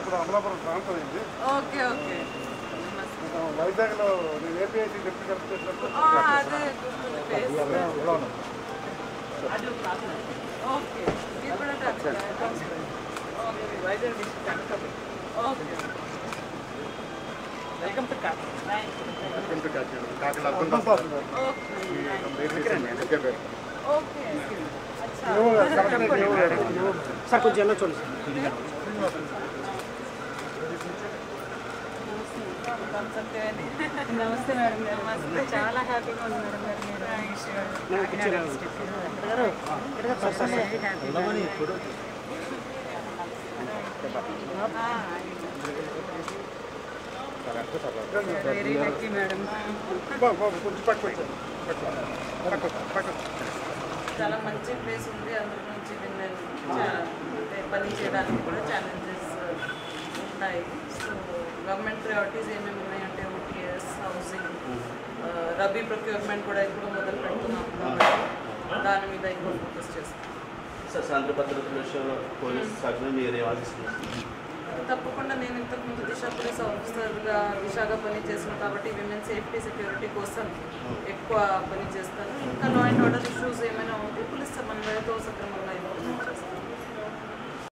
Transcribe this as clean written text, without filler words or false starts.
ఇప్పుడు అమలాపురం ట్రాన్స్ఫర్ అయింది. Okay okay వైజాగ్లో నేను ఏపీఐసి డిప్యూటీ సార్ కొంచెం చూడండి నమస్తే మేడం గారు. చాలా హ్యాపీగా ఉంది మేడం గారు. Very lucky madam. చాలా మంచి ప్లేస్ ఉంది. అందరి నుంచి విన్నాను. పని చేయడానికి కూడా ఛాలెంజెస్ ఉంటాయి. సో గవర్నమెంట్ ప్రయారిటీస్ ఏమేమి ఉన్నాయంటే ఓటీఎస్, హౌసింగ్, రబీ ప్రొక్యూర్మెంట్ కూడా ఇప్పుడు మొదలు పెడుతున్నాము కాబట్టి దాని మీద ఎక్కువ ఫోకస్ చేస్తాం. సార్ శాంతి భద్రతల విషయంలో పోలీస్ శాఖ మీరు ఆలోచిస్తున్నారు? తప్పకుండా. నేను ఇంతకుముందు దిశ పోలీస్ ఆఫీసర్గా దిశగా పనిచేస్తున్నాను కాబట్టి విమెన్ సేఫ్టీ సెక్యూరిటీ కోసం ఎక్కువ పనిచేస్తాను. ఇంకా లా అండ్ ఆర్డర్ ఇష్యూస్ ఏమైనా ఉంటే పోలీస్ సమన్వయంతో సక్రమంగా చేస్తాను.